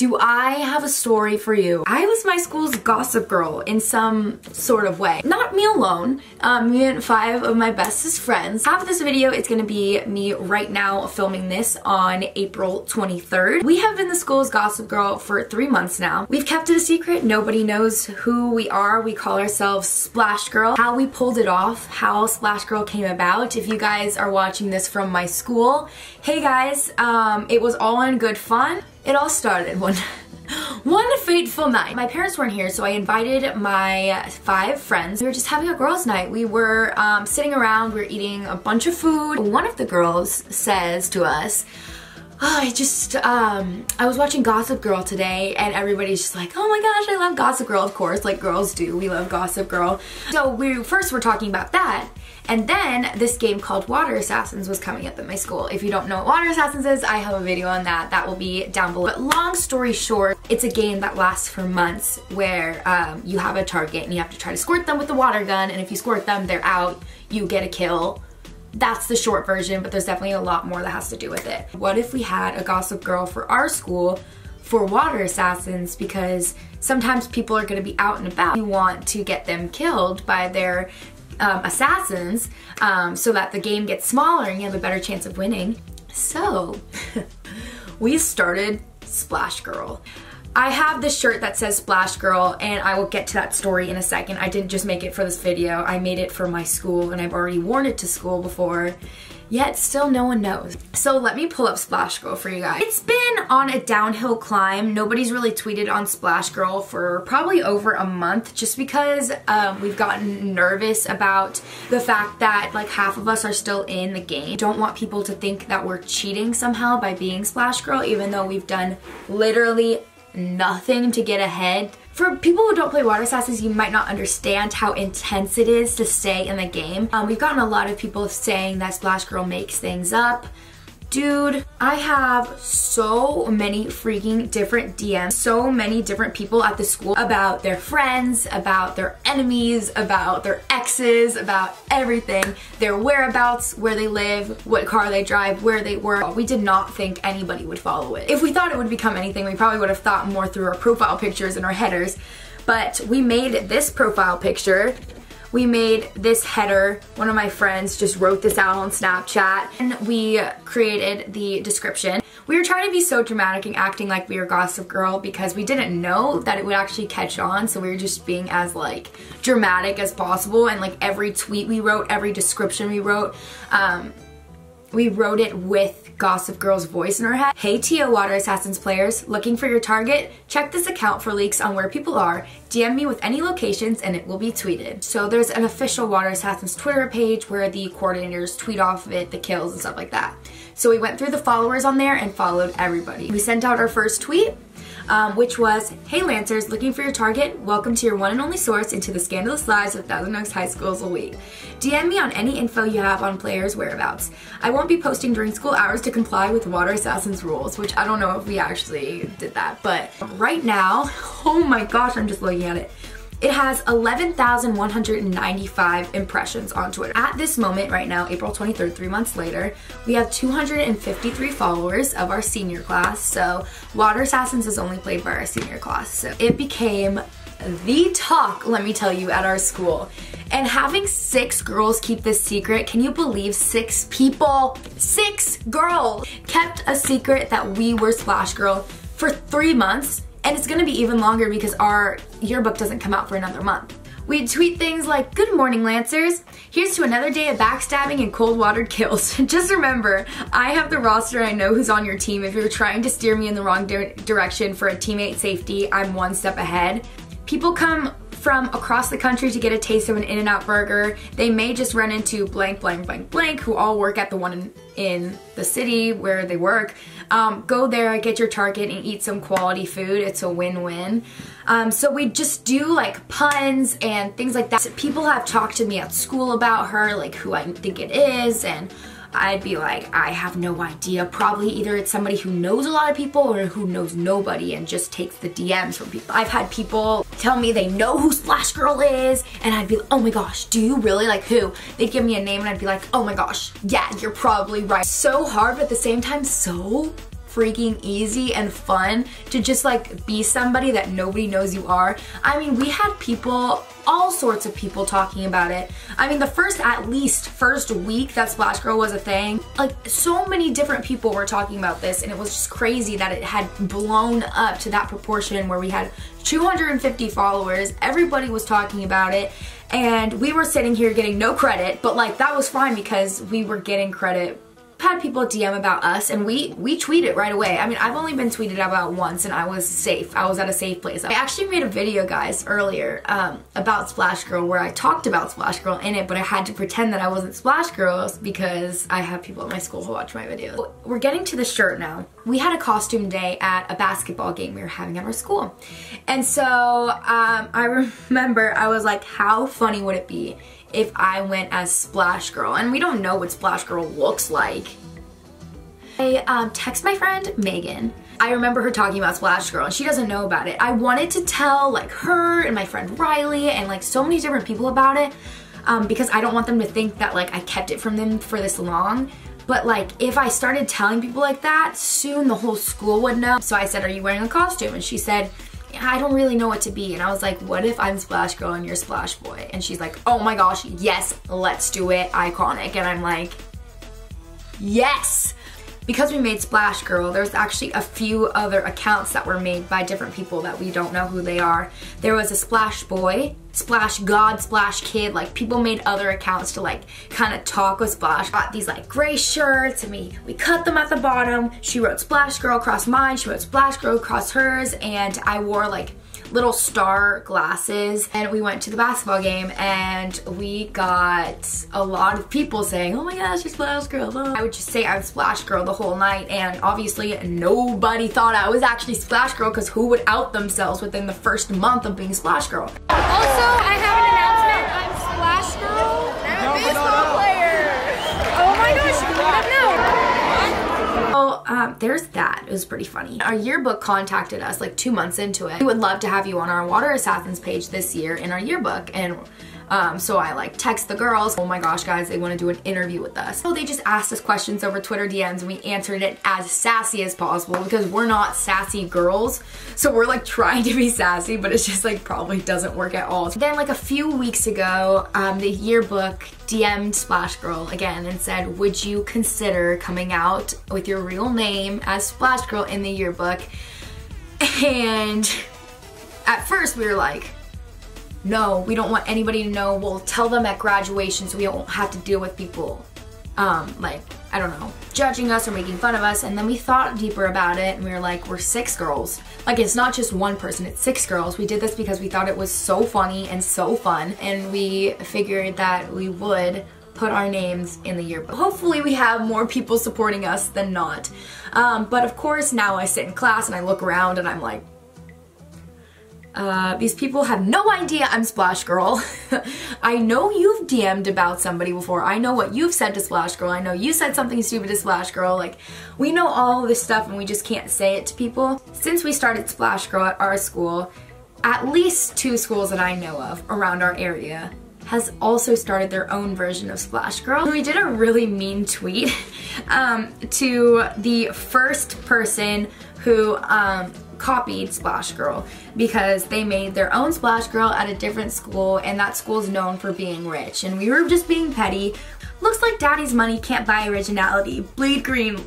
Do I have a story for you? I was my school's gossip girl in some sort of way. Not me alone, me and five of my bestest friends. Half of this video is gonna be me right now filming this on April 23rd. We have been the school's gossip girl for 3 months now. We've kept it a secret, nobody knows who we are. We call ourselves Splash Girl. How we pulled it off, how Splash Girl came about. If you guys are watching this from my school, hey guys, it was all in good fun. It all started one fateful night. My parents weren't here, so I invited my five friends. We were just having a girls' night. We were sitting around, we were eating a bunch of food. One of the girls says to us, "Oh, I was watching Gossip Girl today," and everybody's just like, "Oh my gosh, I love Gossip Girl," of course, like girls do, we love Gossip Girl. So we first were talking about that, and then this game called Water Assassins was coming up at my school. If you don't know what Water Assassins is, I have a video on that, that will be down below. But long story short, it's a game that lasts for months where you have a target and you have to try to squirt them with the water gun, and if you squirt them, they're out, you get a kill. That's the short version, but there's definitely a lot more that has to do with it. What if we had a Gossip Girl for our school for Water Assassins, because sometimes people are gonna be out and about. You want to get them killed by their assassins so that the game gets smaller and you have a better chance of winning. So, we started Splash Girl. I have this shirt that says Splash Girl, and I will get to that story in a second. I didn't just make it for this video, I made it for my school, and I've already worn it to school before, yet still no one knows. So let me pull up Splash Girl for you guys. It's been on a downhill climb. Nobody's really tweeted on Splash Girl for probably over a month, just because we've gotten nervous about the fact that like half of us are still in the game. Don't want people to think that we're cheating somehow by being Splash Girl, even though we've done literally nothing to get ahead. For people who don't play Water Assassins, you might not understand how intense it is to stay in the game. We've gotten a lot of people saying that Splash Girl makes things up. Dude, I have so many freaking different DMs, so many different people at the school about their friends, about their enemies, about their exes, about everything. Their whereabouts, where they live, what car they drive, where they work. We did not think anybody would follow it. If we thought it would become anything, we probably would have thought more through our profile pictures and our headers, but we made this profile picture. We made this header. One of my friends just wrote this out on Snapchat, and we created the description. We were trying to be so dramatic and acting like we were Gossip Girl because we didn't know that it would actually catch on, so we were just being as like dramatic as possible, and like every tweet we wrote, every description we wrote it with Gossip Girl's voice in her head. "Hey TO Water Assassins players, looking for your target? Check this account for leaks on where people are. DM me with any locations and it will be tweeted." So there's an official Water Assassins Twitter page where the coordinators tweet off of it, the kills and stuff like that. So we went through the followers on there and followed everybody. We sent out our first tweet, which was, "Hey Lancers, looking for your target? Welcome to your one and only source into the scandalous lives of Thousand Oaks High School's elite. DM me on any info you have on players' whereabouts. I won't be posting during school hours to comply with Water Assassins rules," which I don't know if we actually did that, but right now, oh my gosh, I'm just looking at it. It has 11,195 impressions on Twitter. At this moment right now, April 23rd, 3 months later, we have 253 followers of our senior class, so Water Assassins is only played by our senior class. So it became the talk, let me tell you, at our school. And having 6 girls keep this secret, can you believe 6 people, 6 girls, kept a secret that we were Splash Girl for 3 months? And it's gonna be even longer because our yearbook doesn't come out for another month. We'd tweet things like, "Good morning, Lancers. Here's to another day of backstabbing and cold-watered kills. Just remember, I have the roster, I know who's on your team. If you're trying to steer me in the wrong direction for a teammate safety, I'm one step ahead." People come from across the country to get a taste of an In-N-Out burger. They may just run into blank, blank, blank, blank, who all work at the one in the city where they work. Go there, get your target, and eat some quality food. It's a win-win. So we just do like puns and things like that. So people have talked to me at school about her, like who I think it is, and I'd be like, I have no idea. Probably either it's somebody who knows a lot of people or who knows nobody and just takes the DMs from people. I've had people tell me they know who Splash Girl is, and I'd be like, oh my gosh, do you really? Like who? They'd give me a name and I'd be like, oh my gosh, yeah, you're probably right. So hard, but at the same time so freaking easy and fun to just like be somebody that nobody knows you are. I mean, we had people, all sorts of people talking about it. I mean, the at least first week that Splash Girl was a thing, like so many different people were talking about this, and it was just crazy that it had blown up to that proportion where we had 250 followers, everybody was talking about it, and we were sitting here getting no credit, but like that was fine because we were getting credit. Had people DM about us, and we tweet it right away. I mean, I've only been tweeted about once, and I was safe. I was at a safe place. I actually made a video, guys, earlier about Splash Girl where I talked about Splash Girl in it, but I had to pretend that I wasn't Splash Girl because I have people at my school who watch my videos. We're getting to the shirt now. We had a costume day at a basketball game we were having at our school, and so I remember I was like, how funny would it be if I went as Splash Girl? And we don't know what Splash Girl looks like. I text my friend Megan. I remember her talking about Splash Girl and she doesn't know about it. I wanted to tell like her and my friend Riley and like so many different people about it because I don't want them to think that like I kept it from them for this long. But like if I started telling people like that, soon the whole school would know. So I said, are you wearing a costume? And she said, I don't really know what to be. And I was like, what if I'm Splash Girl and you're Splash Boy? And she's like, oh my gosh, yes, let's do it, iconic. And I'm like, yes! Because we made Splash Girl, there's actually a few other accounts that were made by different people that we don't know who they are. There was a Splash Boy, Splash God, Splash Kid, like people made other accounts to like kind of talk with Splash. Got these like gray shirts and we cut them at the bottom. She wrote Splash Girl across mine, she wrote Splash Girl across hers, and I wore like little star glasses, and we went to the basketball game and we got a lot of people saying, oh my gosh, you're Splash Girl. I would just say I'm Splash Girl the whole night, and obviously nobody thought I was actually Splash Girl because who would out themselves within the first month of being Splash Girl? Also, I have an announcement. I'm Splash Girl and I'm a baseball player. Oh my gosh, you wouldn't know. There's that. It was pretty funny. Our yearbook contacted us like 2 months into it. We would love to have you on our Water Assassins page this year in our yearbook. And so I like text the girls. Oh my gosh, guys, they want to do an interview with us. So they just asked us questions over Twitter DMs, and we answered it as sassy as possible because we're not sassy girls. So we're like trying to be sassy, but it's just like probably doesn't work at all. Then like a few weeks ago, the yearbook DM'd Splash Girl again and said, would you consider coming out with your real name as Splash Girl in the yearbook? And at first we were like, no, we don't want anybody to know. We'll tell them at graduation so we don't have to deal with people, like, I don't know, judging us or making fun of us. And then we thought deeper about it and we were like, we're six girls. Like, it's not just one person, it's six girls. We did this because we thought it was so funny and so fun, and we figured that we would put our names in the yearbook. Hopefully we have more people supporting us than not. But of course, now I sit in class and I look around and I'm like, these people have no idea I'm Splash Girl. I know you've DM'd about somebody before. I know what you've said to Splash Girl. I know you said something stupid to Splash Girl. Like, we know all of this stuff and we just can't say it to people. Since we started Splash Girl at our school, at least two schools that I know of around our area has also started their own version of Splash Girl. We did a really mean tweet to the first person who copied Splash Girl, because they made their own Splash Girl at a different school, and that school's known for being rich, and we were just being petty. Looks like daddy's money can't buy originality. Bleed Green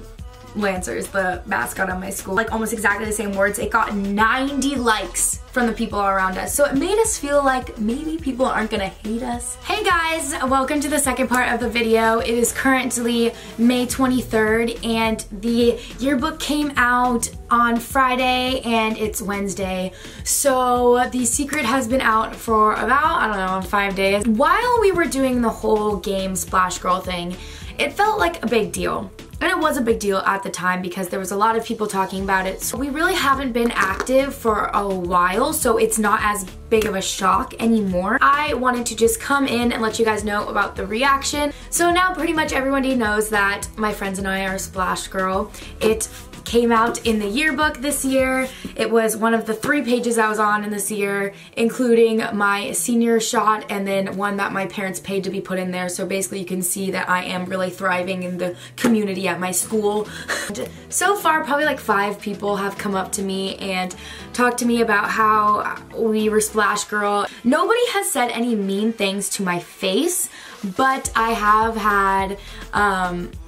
Lancers, the mascot of my school, like almost exactly the same words. It got 90 likes from the people around us, so it made us feel like maybe people aren't gonna hate us. Hey guys, welcome to the second part of the video. It is currently May 23rd and the yearbook came out on Friday and it's Wednesday, so the secret has been out for about, I don't know, 5 days. While we were doing the whole game Splash Girl thing, it felt like a big deal. And it was a big deal at the time because there was a lot of people talking about it. So we really haven't been active for a while, so it's not as big of a shock anymore. I wanted to just come in and let you guys know about the reaction. So now pretty much everybody knows that my friends and I are Splash Girl. It came out in the yearbook this year. It was one of the 3 pages I was on in this year, including my senior shot and then one that my parents paid to be put in there. So basically you can see that I am really thriving in the community at my school. So far, probably like 5 people have come up to me and talked to me about how we were Splash Girl. Nobody has said any mean things to my face, but I have had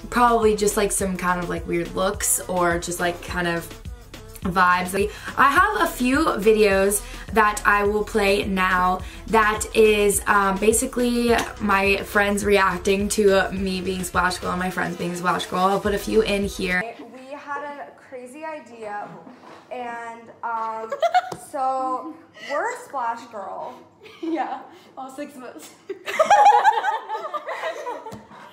probably just like some kind of like weird looks or just like kind of vibes. I have a few videos that I will play now that is basically my friends reacting to me being Splash Girl and my friends being Splash Girl. I'll put a few in here. We had a crazy idea and so we're a Splash Girl. Yeah, all 6 of us.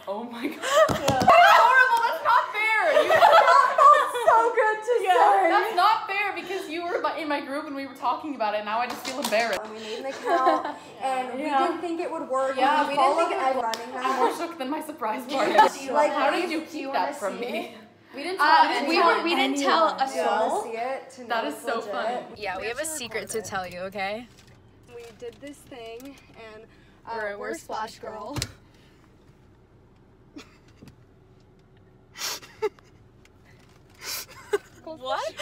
Oh my god. Yeah. That's horrible, that's not fair. That felt so good to say. That's not fair because you were in my group and we were talking about it and now I just feel embarrassed. We made an account and we didn't think it would work. Yeah, we didn't think I was running that. I'm more shook than my surprise party. Like, how did you keep that from me? We didn't tell we didn't tell a soul. That is so funny. Yeah, we have a secret to tell you, okay? We did this thing and we're Splash Girl. What?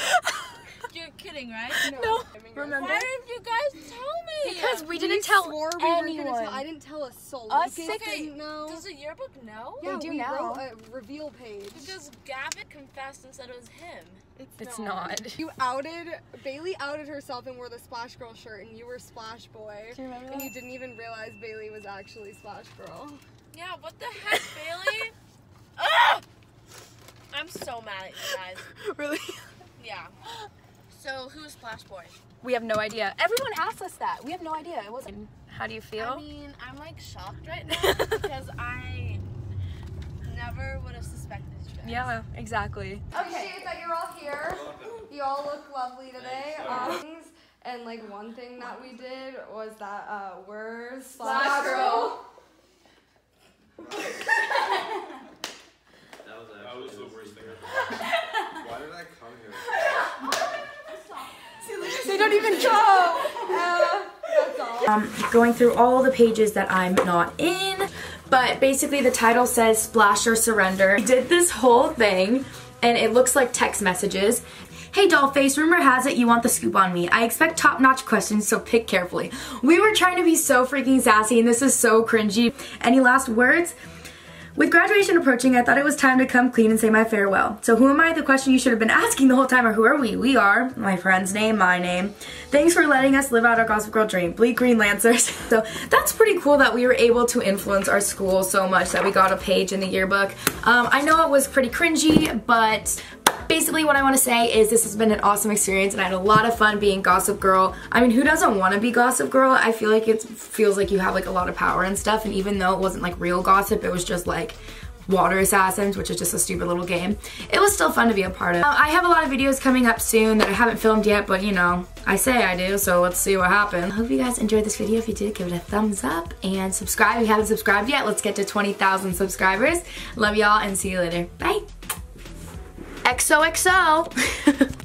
You're kidding, right? No. Remember? Why didn't you guys tell me? Because we didn't tell anyone. I didn't tell a soul. Us 6 didn't know. Does the yearbook know? Yeah, we do now. Wrote a reveal page. Because Gavin confessed and said it was him. It's not. You Bailey outed herself and wore the Splash Girl shirt, and you were Splash Boy. Do you remember that? And you didn't even realize Bailey was actually Splash Girl. Yeah. What the heck, Bailey? Ah! I'm so mad at you guys. Really? Yeah. So, who's Splash Boy? We have no idea. Everyone asked us that. We have no idea. It wasn't. How do you feel? I mean, I'm like shocked right now because I never would have suspected you guys. Yeah, exactly. Okay. Appreciate that you're all here. You all look lovely today. And like one thing that we did was that we're Splash Girl. That was the worst thing ever. Why did I come here? They don't even go! That's all. Going through all the pages that I'm not in, but basically the title says Splash or Surrender. I did this whole thing, and it looks like text messages. Hey Dollface, rumor has it you want the scoop on me. I expect top-notch questions, so pick carefully. We were trying to be so freaking sassy, and this is so cringy. Any last words? With graduation approaching, I thought it was time to come clean and say my farewell. So who am I? The question you should have been asking the whole time, or who are we? We are my friend's name, my name. Thanks for letting us live out our Gossip Girl dream. Bleak Green Lancers. So that's pretty cool that we were able to influence our school so much that we got a page in the yearbook. I know it was pretty cringy, but basically what I want to say is this has been an awesome experience and I had a lot of fun being Gossip Girl. I mean, who doesn't want to be Gossip Girl? I feel like it feels like you have like a lot of power and stuff, and even though it wasn't like real gossip, it was just like Water Assassins, which is just a stupid little game. It was still fun to be a part of. I have a lot of videos coming up soon that I haven't filmed yet, but you know, I say I do, so let's see what happens. I hope you guys enjoyed this video. If you did, give it a thumbs up and subscribe if you haven't subscribed yet. Let's get to 20,000 subscribers. Love y'all and see you later. Bye. XOXO.